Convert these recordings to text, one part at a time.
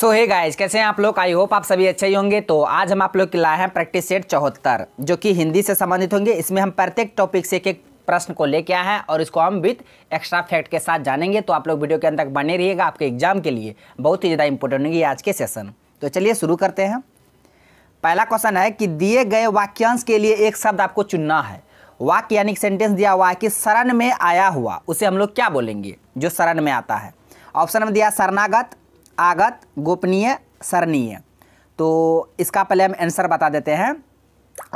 सो hey guys, कैसे हैं आप लोग? आई होप आप सभी अच्छे ही होंगे। तो आज हम आप लोग के लाए हैं प्रैक्टिस सेट 74 जो कि हिंदी से संबंधित होंगे। इसमें हम प्रत्येक टॉपिक से एक प्रश्न को लेके आए हैं और इसको हम विद एक्स्ट्रा फैक्ट के साथ जानेंगे। तो आप लोग वीडियो के अंत तक बने रहिएगा, आपके एग्जाम के लिए बहुत ही ज़्यादा इंपॉर्टेंट होंगी आज के सेशन। तो चलिए शुरू करते हैं। पहला क्वेश्चन है कि दिए गए वाक्यांश के लिए एक शब्द आपको चुनना है। वाक्य यानी सेंटेंस दिया हुआ है कि शरण में आया हुआ, उसे हम लोग क्या बोलेंगे जो शरण में आता है? ऑप्शन में दिया शरणागत, आगत, गोपनीय, शरणीय। तो इसका पहले हम आंसर बता देते हैं।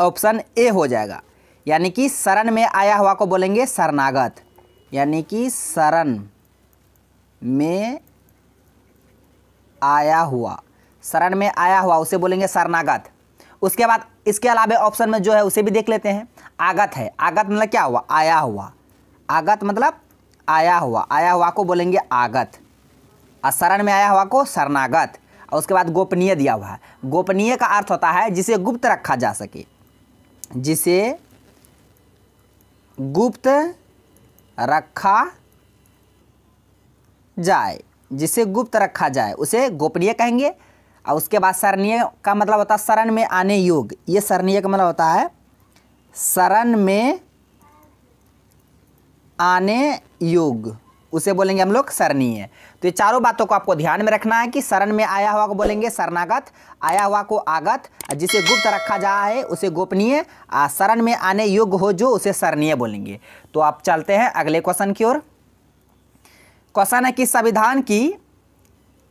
ऑप्शन ए हो जाएगा, यानी कि शरण में आया हुआ को बोलेंगे शरणागत। यानी कि शरण में आया हुआ, शरण में आया हुआ उसे बोलेंगे शरणागत। उसके बाद इसके अलावा ऑप्शन में जो है उसे भी देख लेते हैं। आगत है, आगत मतलब क्या हुआ? आया हुआ। आगत मतलब आया हुआ, आया हुआ को बोलेंगे आगत। शरण में आया हुआ को शरणागत। और उसके बाद गोपनीय दिया हुआ है। गोपनीय का अर्थ होता है जिसे गुप्त रखा जा सके, जिसे गुप्त रखा जाए, जिसे गुप्त रखा जाए उसे गोपनीय कहेंगे। और उसके बाद शरणीय का मतलब होता है शरण में आने योग्य। ये शरणीय का मतलब होता है शरण में आने योग्य, उसे बोलेंगे हम लोग शरणीय। तो ये चारों बातों को आपको ध्यान में रखना है कि शरण में आया हुआ को बोलेंगे शरणागत, आया हुआ को आगत, जिसे गुप्त रखा जाए उसे गोपनीय, शरण में आने योग्य हो जो उसे शरणीय बोलेंगे। तो आप चलते हैं अगले क्वेश्चन की ओर। क्वेश्चन है कि संविधान की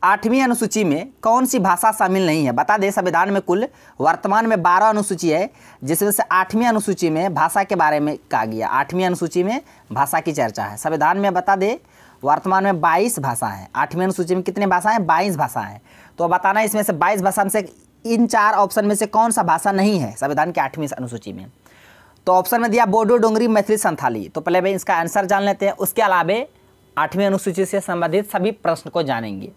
8वीं अनुसूची में कौन सी भाषा शामिल नहीं है? बता दें, संविधान में कुल वर्तमान में 12 अनुसूची है, जिसमें से 8वीं अनुसूची में भाषा के बारे में कहा गया। 8वीं अनुसूची में भाषा की चर्चा है। संविधान में बता दें वर्तमान में 22 भाषा है। 8वीं अनुसूची में कितने भाषा हैं? 22 भाषा हैं। तो बताना इसमें से 22 भाषा में से इन 4 ऑप्शन में से कौन सा भाषा नहीं है संविधान की 8वीं अनुसूची में? तो ऑप्शन में दिया बोडो, डोंगरी, मैथिली, संथाली। तो पहले भाई इसका आंसर जान लेते हैं, उसके अलावा 8वीं अनुसूची से संबंधित सभी प्रश्न को जानेंगे।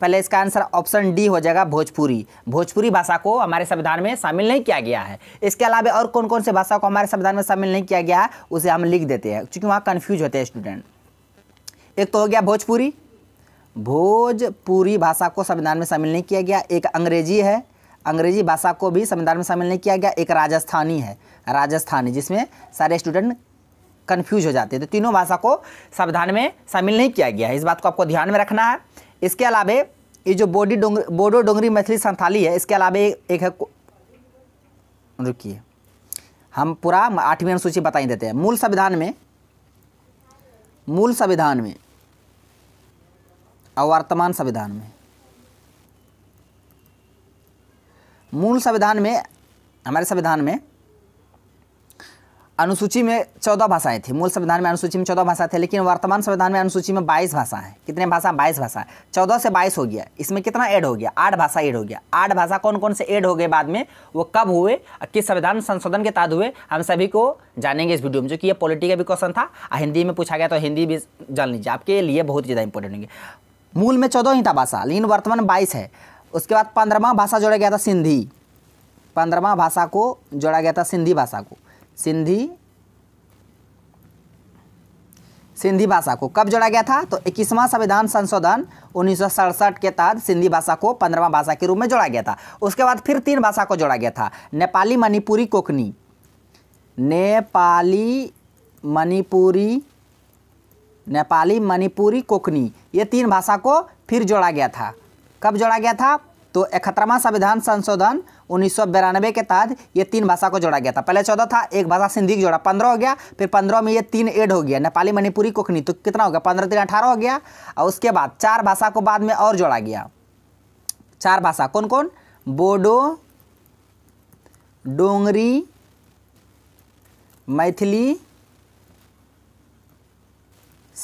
पहले इसका आंसर ऑप्शन डी हो जाएगा, भोजपुरी। भोजपुरी भाषा को हमारे संविधान में शामिल नहीं किया गया है। इसके अलावा और कौन कौन से भाषा को हमारे संविधान में शामिल नहीं किया गया है उसे हम लिख देते हैं, क्योंकि वहाँ कन्फ्यूज होते हैं स्टूडेंट। एक तो हो गया भोजपुरी, भोजपुरी भाषा को संविधान में शामिल नहीं किया गया। एक अंग्रेजी है, अंग्रेजी भाषा को भी संविधान में शामिल नहीं किया गया। एक राजस्थानी है, राजस्थानी, जिसमें सारे स्टूडेंट कन्फ्यूज हो जाते हैं। तो तीनों भाषा को संविधान में शामिल नहीं किया गया है, इस बात को आपको ध्यान में रखना है। इसके अलावा ये जो बोडो, डोंगरी, मैथिली, संथाली है, इसके अलावा एक है, रुकिए हम पूरा 8वीं अनुसूची बता ही देते हैं। मूल संविधान में, मूल संविधान में और वर्तमान संविधान में, मूल संविधान में हमारे संविधान में अनुसूची में 14 भाषाएं थी। मूल संविधान में अनुसूची में 14 भाषा थे, लेकिन वर्तमान संविधान में अनुसूची में 22 भाषा है। कितने भाषा? 22 भाषा। 14 से 22 हो गया, इसमें कितना ऐड हो गया? 8 भाषा ऐड हो गया। 8 भाषा कौन कौन से ऐड हो गए, बाद में वो कब हुए, किस संविधान संशोधन के तहत हुए, हम सभी को जानेंगे इस वीडियो में। जो कि ये पॉलिटी का भी क्वेश्चन था, हिंदी में पूछा गया तो हिंदी भी जान लीजिए, आपके लिए बहुत ज़्यादा इंपॉर्टेंट होंगे। मूल में 14 ही था भाषा, लेकिन वर्तमान 22 है। उसके बाद 15वां भाषा जोड़ा गया था, सिंधी। 15वां भाषा को जोड़ा गया था, सिंधी भाषा को, सिंधी भाषा को कब जोड़ा गया था? तो 21वां संविधान संशोधन 1967 के तहत सिंधी भाषा को 15वां भाषा के रूप में जोड़ा गया था। उसके बाद फिर 3 भाषा को जोड़ा गया था, नेपाली, मणिपुरी, कोंकणी। नेपाली, मणिपुरी, कोंकणी, ये 3 भाषा को फिर जोड़ा गया था। कब जोड़ा गया था? तो 71वां संविधान संशोधन 1992 के तहत ये 3 भाषा को जोड़ा गया था। पहले 14 था, एक भाषा सिंधी जोड़ा, 15 हो गया। फिर 15 में ये 3 ऐड हो गया, नेपाली, मणिपुरी, कोंकणी। तो कितना हो गया? 15×3=18 हो गया। और उसके बाद 4 भाषा को बाद में और जोड़ा गया। 4 भाषा कौन कौन? बोडो, डोंगरी, मैथिली,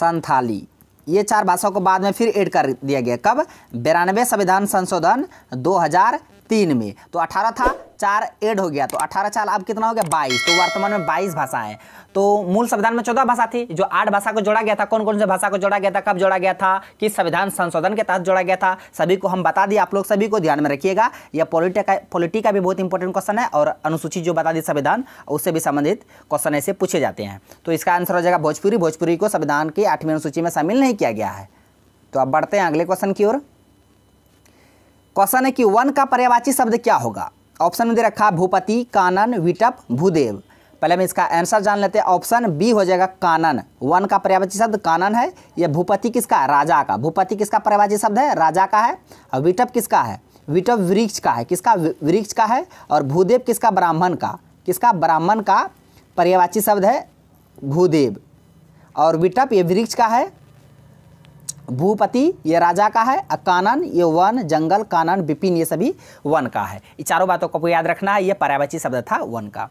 संथाली, ये 4 भाषा को बाद में फिर ऐड कर दिया गया। कब? 92 संविधान संशोधन 2003 में। तो 18 था, 4 ऐड हो गया, तो 18×4 अब कितना हो गया? 22। तो वर्तमान में 22 भाषा है। तो मूल संविधान में 14 भाषा थी, जो 8 भाषा को जोड़ा गया था। कौन कौन से भाषा को जोड़ा गया था, कब जोड़ा गया था, किस संविधान संशोधन के तहत जोड़ा गया था, सभी को हम बता दिए। आप लोग सभी को ध्यान में रखिएगा, यह पॉलिटी का भी बहुत इंपॉर्टेंट क्वेश्चन है। और अनुसूची जो बता दी संविधान, उससे भी संबंधित क्वेश्चन ऐसे पूछे जाते हैं। तो इसका आंसर हो जाएगा भोजपुरी। भोजपुरी को संविधान की 8वीं अनुसूची में शामिल नहीं किया गया है। तो अब बढ़ते हैं अगले क्वेश्चन की ओर। क्वेश्चन है कि वन का पर्यायवाची शब्द क्या होगा। ऑप्शन में दे रखा भूपति, कानन, विटप, भूदेव। पहले हम इसका आंसर जान लेते हैं। ऑप्शन बी हो जाएगा कानन। वन का पर्यायवाची शब्द कानन है। यह भूपति किसका, राजा का। भूपति किसका पर्यायवाची शब्द है, राजा का है। और विटप किसका है, विटप वृक्ष का है। किसका, वृक्ष का है। और भूदेव किसका, ब्राह्मण का। किसका, ब्राह्मण का पर्यायवाची शब्द है भूदेव। और विटप ये वृक्ष का है, भूपति ये राजा का है, कानन ये वन जंगल, कानन विपिन ये सभी वन का है। ये चारों बातों को याद रखना है। ये पर्यायवाची शब्द था वन का।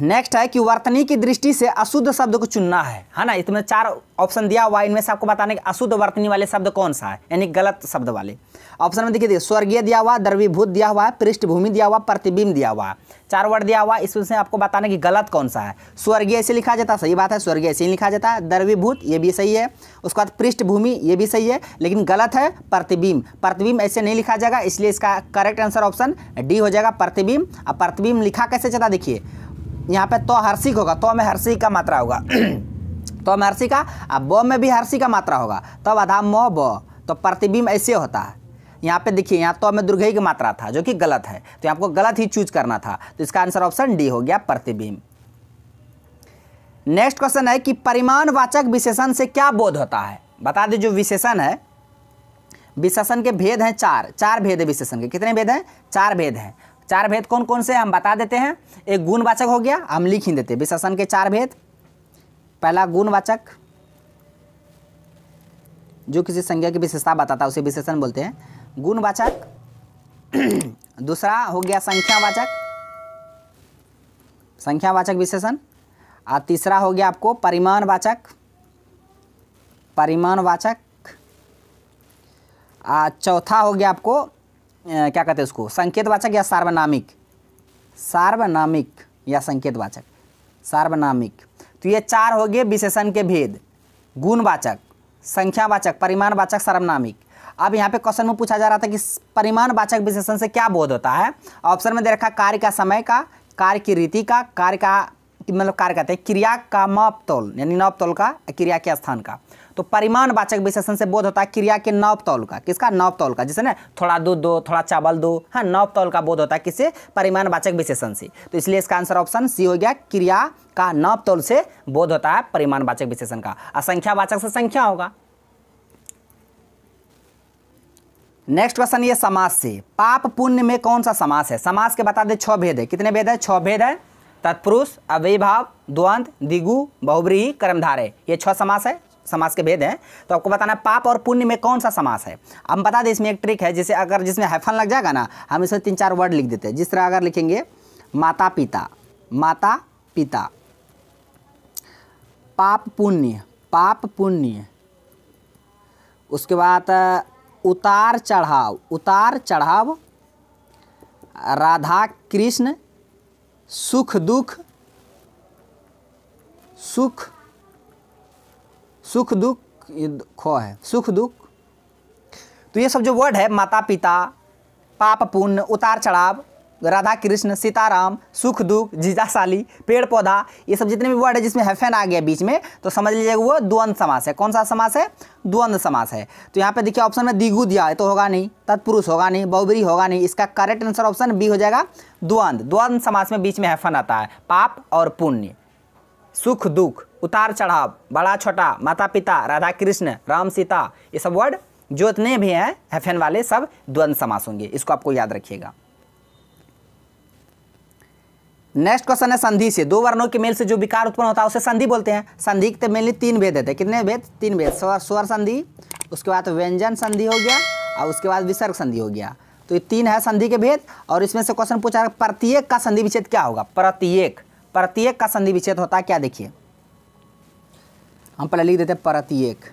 नेक्स्ट है कि वर्तनी की दृष्टि से अशुद्ध शब्द को चुनना है ना। इसमें चार ऑप्शन दिया हुआ है, इनमें से आपको बताने के अशुद्ध वर्तनी वाले शब्द कौन सा है, यानी गलत शब्द वाले। ऑप्शन में देखिए, स्वर्गीय दिया हुआ, द्रवीभूत दिया हुआ है, पृष्ठभूमि दिया हुआ, प्रतिबिंब दिया हुआ है। चार वर्ड दिया हुआ, इसमें आपको बताना कि गलत कौन सा है। स्वर्गीय ऐसे लिखा जाता है, सही बात है, स्वर्गीय ऐसे ही लिखा जाता है। द्रवीभूत ये भी सही है, उसके बाद पृष्ठभूमि ये भी सही है, लेकिन गलत है प्रतिबिंब। प्रतिबिंब ऐसे नहीं लिखा जाएगा, इसलिए इसका करेक्ट आंसर ऑप्शन डी हो जाएगा, प्रतिबिंब। अब प्रतिबिंब लिखा कैसे जाता, देखिए यहाँ पे तो हर्षिक होगा, तो में हर्षिक का मात्रा होगा, तो में हर्षिक का, अब ब में भी हर्षिक का मात्रा होगा, तब तो आधा म ब, तो प्रतिबिंब ऐसे होता है। यहाँ पे देखिए, यहाँ तो में दुर्घई की मात्रा था जो कि गलत है, तो आपको गलत ही चूज करना था। तो इसका आंसर ऑप्शन डी हो गया, प्रतिबिंब। नेक्स्ट क्वेश्चन है कि परिमाणवाचक विशेषण से क्या बोध होता है। बता दें जो विशेषण है, विशेषण के भेद हैं चार। चार भेद है विशेषण के। कितने भेद हैं, चार भेद हैं। चार भेद कौन कौन से हम बता देते हैं। एक गुणवाचक हो गया, हम लिख ही देते हैं विशेषण के चार भेद। पहला गुणवाचक, जो किसी संज्ञा की विशेषता बताता है उसे विशेषण बोलते हैं, गुणवाचक। दूसरा हो गया संख्यावाचक, संख्यावाचक विशेषण। और तीसरा हो गया आपको परिमाणवाचक, परिमाणवाचक। और चौथा हो गया आपको क्या कहते हैं उसको, संकेतवाचक या सार्वनामिक, सार्वनामिक या संकेतवाचक, सार्वनामिक। तो ये चार हो गए विशेषण के भेद, गुणवाचक, संख्यावाचक, परिमाणवाचक, सार्वनामिक। अब यहाँ पे क्वेश्चन में पूछा जा रहा था कि परिमाणवाचक विशेषण से क्या बोध होता है। ऑप्शन में दे रखा कार्य का समय का, कार्य की रीति का, कार्य का मतलब कार्य कहते हैं क्रिया का मापतौल, यानी नापतौल का, क्रिया के स्थान का। तो परिमाणवाचक विशेषण से बोध होता है क्रिया के नापतौल का। किसका, नापतौल का। जैसे ना थोड़ा दूध दो, थोड़ा चावल दो, हाँ, नापतौल का बोध होता है किससे, परिमाणवाचक विशेषण से। तो इसलिए इसका आंसर ऑप्शन सी हो गया, क्रिया का नापतौल से बोध होता है परिमाणवाचक विशेषण का। असंख्यावाचक से संख्या होगा। नेक्स्ट क्वेश्चन ये समास से, पाप पुण्य में कौन सा समास है। समास के बता दें 6 भेद है। कितने भेद है, 6 भेद है। तत्पुरुष, अव्ययभाव, द्वंद्व, द्विगु, बहुव्रीहि, कर्मधारय, ये 6 समास है, समास के भेद हैं। तो आपको बताना है पाप और पुण्य में कौन सा समास है। हम बता दें इसमें एक ट्रिक है, जैसे अगर जिसमें हाइफन लग जाएगा ना, हम इसमें 3-4 वर्ड लिख देते हैं। जिस तरह अगर लिखेंगे माता पिता, माता पिता, पाप पुण्य, पाप पुण्य, उसके बाद उतार चढ़ाव, उतार चढ़ाव, राधा कृष्ण, सुख दुख, सुख सुख दुख, ये खो है, सुख दुख। तो ये सब जो वर्ड है, माता पिता, पाप पुण्य, उतार चढ़ाव, राधा कृष्ण, सीताराम, सुख दुख, जीजाशाली, पेड़ पौधा, ये सब जितने भी वर्ड है जिसमें हैफेन आ गया बीच में, तो समझ लीजिएगा वो द्वंद्व समास है। कौन सा समास है, द्वंद्व समास है। तो यहाँ पे देखिए ऑप्शन में द्विगु दिया है तो होगा नहीं, तत्पुरुष होगा नहीं, बहुव्रीहि होगा नहीं। इसका करेक्ट आंसर ऑप्शन बी हो जाएगा, द्वंद्व। द्वंद्व समास में बीच में हैफेन आता है, पाप और पुण्य, सुख दुख, उतार चढ़ाव, बड़ा छोटा, माता पिता, राधा कृष्ण, राम सीता, ये सब वर्ड जो इतने भी हैं हैफेन वाले सब द्वंद्व समास होंगे। इसको आपको याद रखिएगा। नेक्स्ट क्वेश्चन है संधि से, दो वर्णों के मेल से जो विकार उत्पन्न होता है उसे संधि बोलते हैं। संधि के मेनली 3 भेद होते हैं। कितने भेद, 3 भेद। स्वर संधि, उसके बाद व्यंजन संधि हो गया, और उसके बाद विसर्ग संधि हो गया। तो ये 3 है संधि के भेद। और इसमें से क्वेश्चन पूछा प्रत्येक का संधि विच्छेद क्या होगा। प्रत्येक, प्रत्येक का संधि विच्छेद होता है क्या, देखिए हम पहले लिख देते हैं प्रत्येक।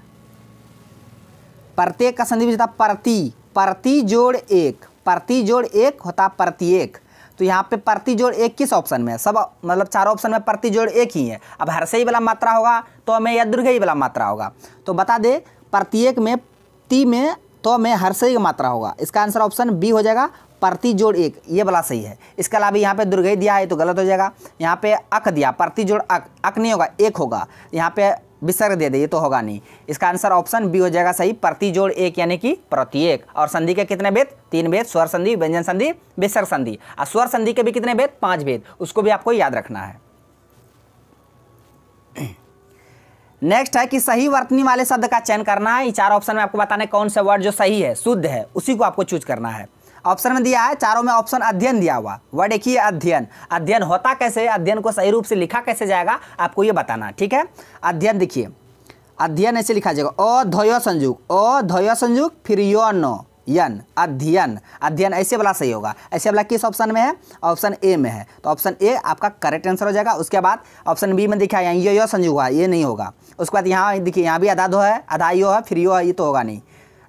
प्रत्येक का संधि विच्छेद होता प्रति, प्रति जोड़ एक, प्रति जोड़ एक होता प्रत्येक। तो यहाँ पे प्रति जोड़ एक किस ऑप्शन में है, सब मतलब चारों ऑप्शन में प्रति जोड़ एक ही है। अब हर्षई वाला मात्रा होगा तो में, या दुर्घई वाला मात्रा होगा। तो बता दे प्रत्येक में ती में तो में हर्षई का मात्रा होगा। इसका आंसर ऑप्शन बी हो जाएगा, प्रति जोड़ एक, ये वाला सही है। इसके अलावा यहाँ पे दुर्घई दिया है तो गलत हो जाएगा। यहाँ पे अक दिया, प्रति जोड़ अक, अक नहीं होगा, एक होगा। यहाँ पे विसर्ग दे दे, ये तो होगा नहीं। इसका आंसर ऑप्शन बी हो जाएगा सही, प्रतिजोड़ एक यानी कि प्रत्येक। और संधि के कितने भेद? 3 भेद, स्वर संधि, व्यंजन संधि, विसर्ग संधि। और स्वर संधि के भी कितने भेद? 5 भेद। उसको भी आपको याद रखना है। नेक्स्ट है कि सही वर्तनी वाले शब्द का चयन करना है। ये 4 ऑप्शन में आपको बताना है कौन सा वर्ड जो सही है, शुद्ध है, उसी को आपको चूज करना है। ऑप्शन में दिया है, चारों में ऑप्शन अध्ययन दिया हुआ। वर्ड एक ही है अध्ययन। अध्ययन होता कैसे, अध्ययन को सही रूप से लिखा कैसे जाएगा, आपको ये बताना। ठीक है, अध्ययन देखिए, अध्ययन ऐसे लिखा जाएगा, ओ ध्वय संयुग, ओ ध्वय संयुग, फिर यन यन, अध्ययन। अध्ययन ऐसे वाला सही होगा। ऐसे वाला किस ऑप्शन में है? ऑप्शन ए में है, तो ऑप्शन ए आपका करेक्ट आंसर हो जाएगा। उसके बाद ऑप्शन बी में दिखा यहाँ यो संयुग हुआ, ये नहीं होगा। उसके बाद यहाँ देखिए, यहाँ भी आधा दो है, आधा यो है, फिर यो है, ये तो होगा नहीं।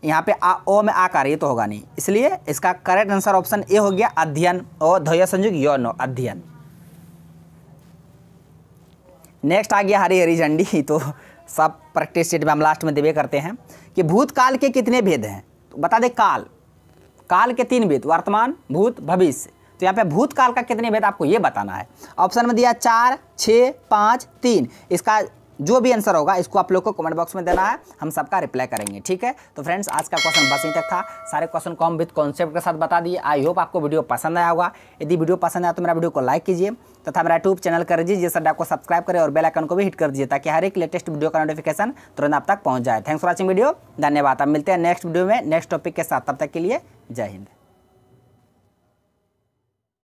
यहाँ पे आ ओ में आकार, ये तो होगा नहीं। इसलिए इसका करेक्ट आंसर ऑप्शन ए हो गया, अध्ययन, ओ ध्वय संयुग यो नो, अध्ययन। नेक्स्ट आ गया हरी हरी झंडी, तो सब प्रैक्टिस सेट में हम लास्ट में देवे करते हैं कि भूतकाल के कितने भेद हैं। तो बता दे, काल, काल के 3 भेद, वर्तमान, भूत, भविष्य। तो यहाँ पे भूतकाल का कितने भेद आपको ये बताना है। ऑप्शन में दिया 4, 6, 5, 3। इसका जो भी आंसर होगा इसको आप लोग को कमेंट बॉक्स में देना है, हम सबका रिप्लाई करेंगे। ठीक है, तो फ्रेंड्स आज का क्वेश्चन बस यहीं तक था। सारे क्वेश्चन को हम विद कॉन्सेप्ट के साथ बता दिए। आई होप आपको वीडियो पसंद आया होगा। यदि वीडियो पसंद आया तो मेरा वीडियो को लाइक कीजिए तथा मेरा यूट्यूब चैनल कर दीजिए सड्डा को सब्सक्राइब करें और बेल आइकन को भी हिट कर दीजिए ताकि हर एक लेटेस्ट वीडियो का नोटिफिकेशन तुरंत आप तक पहुँच जाए। थैंक्स फॉर वॉचिंग वीडियो, धन्यवाद। अब मिलते हैं नेक्स्ट वीडियो में नेक्स्ट टॉपिक के साथ, तब तक के लिए जय हिंद।